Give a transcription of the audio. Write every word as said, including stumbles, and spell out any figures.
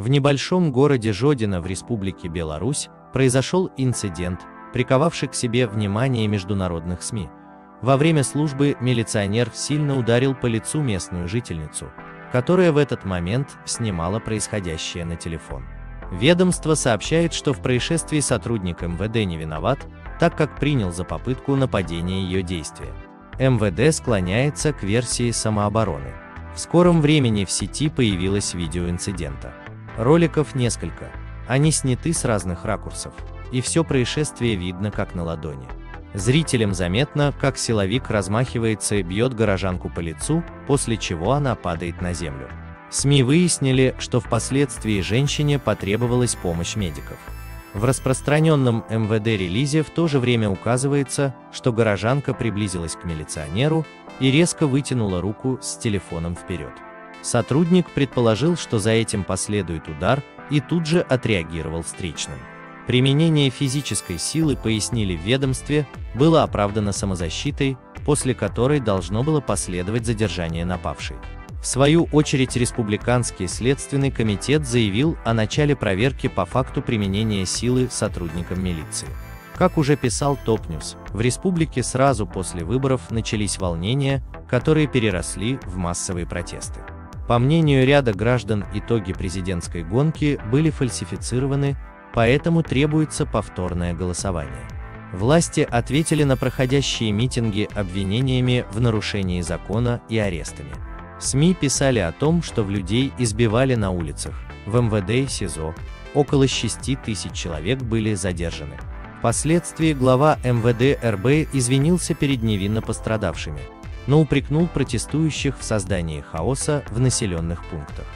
В небольшом городе Жодино в Республике Беларусь произошел инцидент, приковавший к себе внимание международных СМИ. Во время службы милиционер сильно ударил по лицу местную жительницу, которая в этот момент снимала происходящее на телефон. Ведомство сообщает, что в происшествии сотрудник эм вэ дэ не виноват, так как принял за попытку нападения ее действия. эм вэ дэ склоняется к версии самообороны. В скором времени в сети появилось видео инцидента. Роликов несколько, они сняты с разных ракурсов, и все происшествие видно как на ладони. Зрителям заметно, как силовик размахивается и бьет горожанку по лицу, после чего она падает на землю. СМИ выяснили, что впоследствии женщине потребовалась помощь медиков. В распространенном эм вэ дэ-релизе в то же время указывается, что горожанка приблизилась к милиционеру и резко вытянула руку с телефоном вперед. Сотрудник предположил, что за этим последует удар, и тут же отреагировал встречным. Применение физической силы, пояснили в ведомстве, было оправдано самозащитой, после которой должно было последовать задержание напавшей. В свою очередь Республиканский следственный комитет заявил о начале проверки по факту применения силы сотрудникам милиции. Как уже писал топ ньюс, в республике сразу после выборов начались волнения, которые переросли в массовые протесты. По мнению ряда граждан, итоги президентской гонки были фальсифицированы, поэтому требуется повторное голосование. Власти ответили на проходящие митинги обвинениями в нарушении закона и арестами. СМИ писали о том, что в людей избивали на улицах, в эм вэ дэ и сизо, около шести тысяч человек были задержаны. Впоследствии глава эм вэ дэ эр бэ извинился перед невинно пострадавшими, но упрекнул протестующих в создании хаоса в населенных пунктах.